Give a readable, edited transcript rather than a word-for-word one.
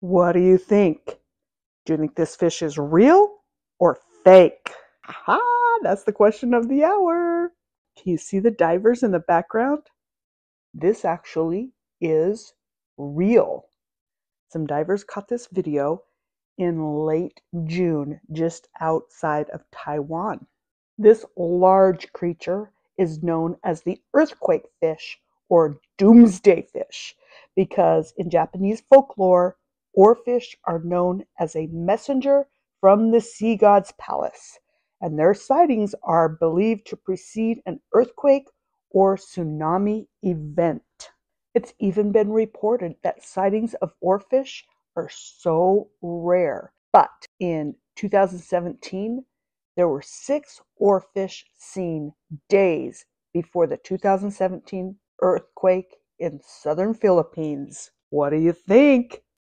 What do you think? Do you think this fish is real or fake? Aha, that's the question of the hour. Can you see the divers in the background? This actually is real. Some divers caught this video in late June, just outside of Taiwan. This large creature is known as the earthquake fish or doomsday fish, because in Japanese folklore, oarfish are known as a messenger from the sea god's palace, and their sightings are believed to precede an earthquake or tsunami event. It's even been reported that sightings of oarfish are so rare, but in 2017, there were 6 oarfish seen days before the 2017 earthquake in southern Philippines. What do you think?